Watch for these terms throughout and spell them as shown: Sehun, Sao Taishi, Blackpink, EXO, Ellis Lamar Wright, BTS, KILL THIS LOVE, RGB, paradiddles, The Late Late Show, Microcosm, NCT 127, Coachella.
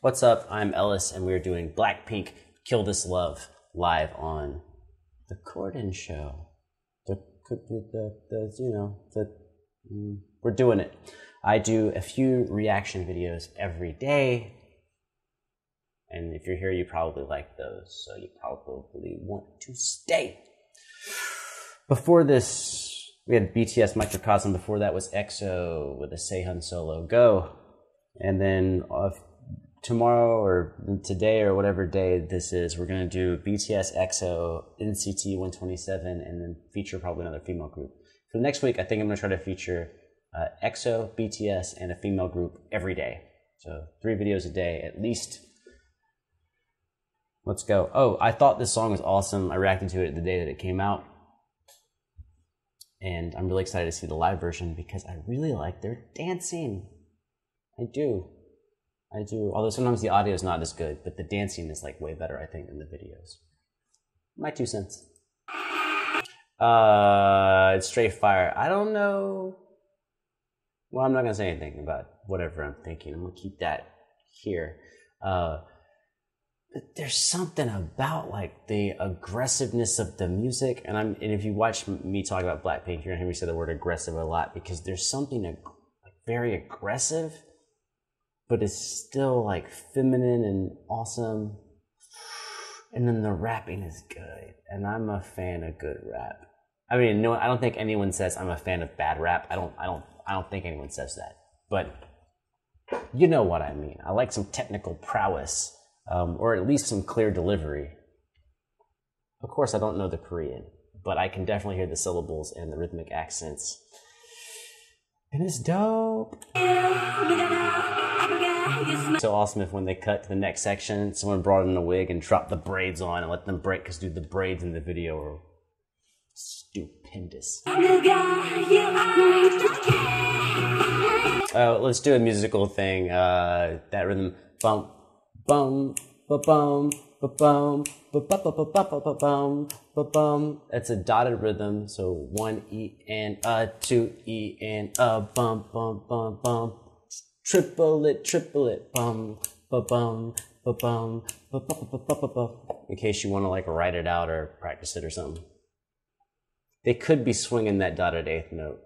What's up? I'm Ellis, and we're doing Blackpink, Kill This Love, live on the Corden Show. We're doing it. I do a few reaction videos every day, and if you're here, you probably like those, so you probably want to stay. Before this, we had BTS Microcosm. Before that was EXO with a Sehun solo, Go. And then tomorrow or today or whatever day this is, we're going to do BTS, EXO, NCT 127, and then feature probably another female group. For the next week, I think I'm going to try to feature EXO, BTS, and a female group every day. So 3 videos a day at least. Let's go. Oh, I thought this song was awesome. I reacted to it the day that it came out. And I'm really excited to see the live version because I really like their dancing. I do. Although sometimes the audio is not as good, but the dancing is like way better, I think, than the videos. My 2 cents. It's straight fire. I don't know. Well, I'm not going to say anything about whatever I'm thinking. I'm going to keep that here. But there's something about like the aggressiveness of the music, and if you watch me talk about Blackpink, you're gonna hear me say the word aggressive a lot because there's something very aggressive, but it's still like feminine and awesome. And then the rapping is good, and I'm a fan of good rap. I mean, no, I don't think anyone says I'm a fan of bad rap. I don't think anyone says that, but you know what I mean. I like some technical prowess. Or at least some clear delivery. Of course, I don't know the Korean, but I can definitely hear the syllables and the rhythmic accents. And it's dope. So awesome if when they cut to the next section, someone brought in a wig and dropped the braids on and let them break, because dude, the braids in the video are stupendous. Let's do a musical thing. That rhythm, bump. Bum, ba-bum, ba-bum, ba-ba-ba-ba-ba-bum, ba-bum. That's a dotted rhythm, so 1 E and a, 2 E and a, bum, bum, bum, bum. Triple it, bum, ba-bum, ba-bum, ba-ba-ba-ba-ba-bum. In case you want to like write it out or practice it or something. They could be swinging that dotted 8th note.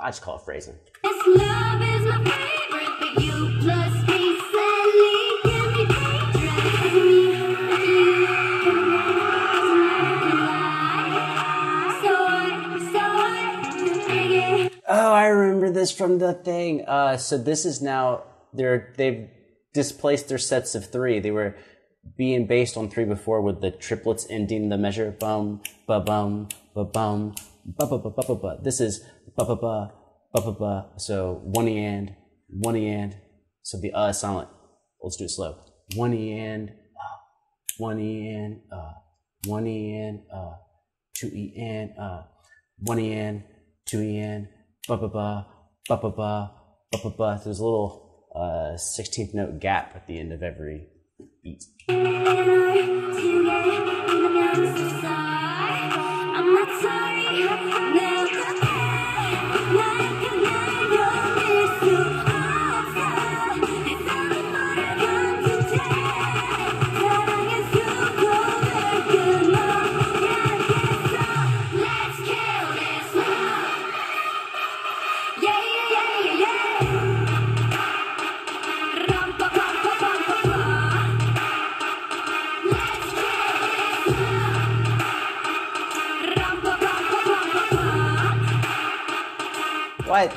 I just call it phrasing. This love is my favorite, but you plus me. Oh, I remember this from the thing. So this is now, they've displaced their sets of 3. They were being based on 3 before with the triplets ending the measure. Bum, ba-bum, ba-bum, ba-ba-ba-ba-ba. This is ba-ba-ba, ba-ba-ba. So 1 E and 1 E and. So the is silent. Let's do it slow. 1 E and 1 E and 1 E and 2 E and 1 E and 2 E and. Ba ba ba ba ba ba ba ba ba. There's a little 16th note gap at the end of every beat. What?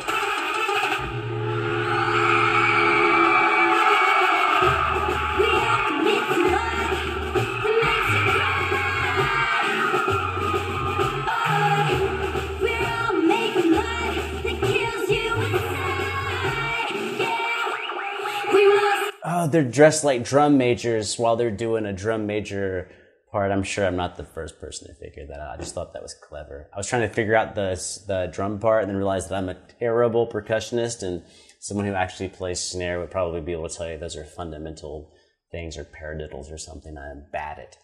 Oh, they're dressed like drum majors while they're doing a drum major part. I'm sure I'm not the first person to figure that out. I just thought that was clever. I was trying to figure out the drum part and then realized that I'm a terrible percussionist, and someone who actually plays snare would probably be able to tell you those are fundamental things or paradiddles or something. I'm bad at,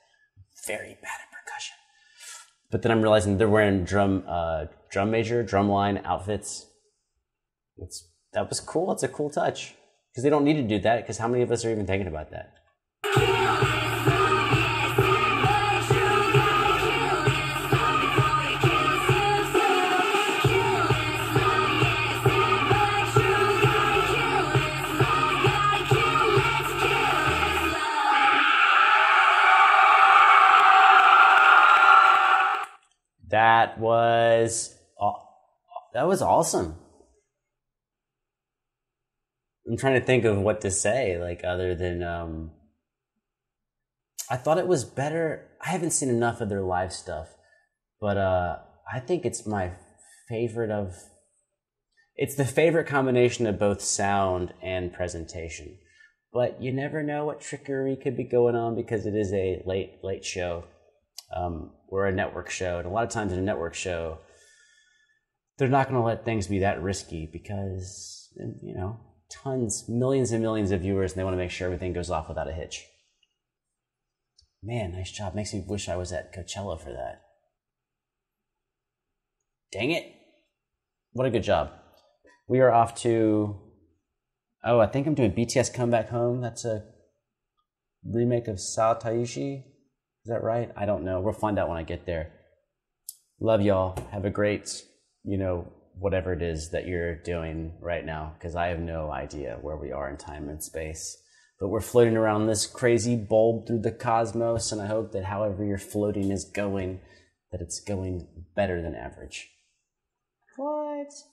very bad at percussion. But then I'm realizing they're wearing drum major, drumline outfits. That was cool. It's a cool touch. Because they don't need to do that, because how many of us are even thinking about that? That was awesome. I'm trying to think of what to say, like, other than I thought it was better. I haven't seen enough of their live stuff, but I think it's my favorite of. It's the favorite combination of both sound and presentation, but you never know what trickery could be going on because it is a late, late show. We're a network show, and a lot of times in a network show, they're not going to let things be that risky because, you know, tons, millions and millions of viewers, and they want to make sure everything goes off without a hitch. Man, nice job. Makes me wish I was at Coachella for that. Dang it. What a good job. We are off to... Oh, I think I'm doing BTS Come Back Home. That's a remake of Sao Taishi. Is that right? I don't know. We'll find out when I get there. Love y'all. Have a great, you know, whatever it is that you're doing right now, because I have no idea where we are in time and space. But we're floating around this crazy bulb through the cosmos, and I hope that however your floating is going, that it's going better than average. What?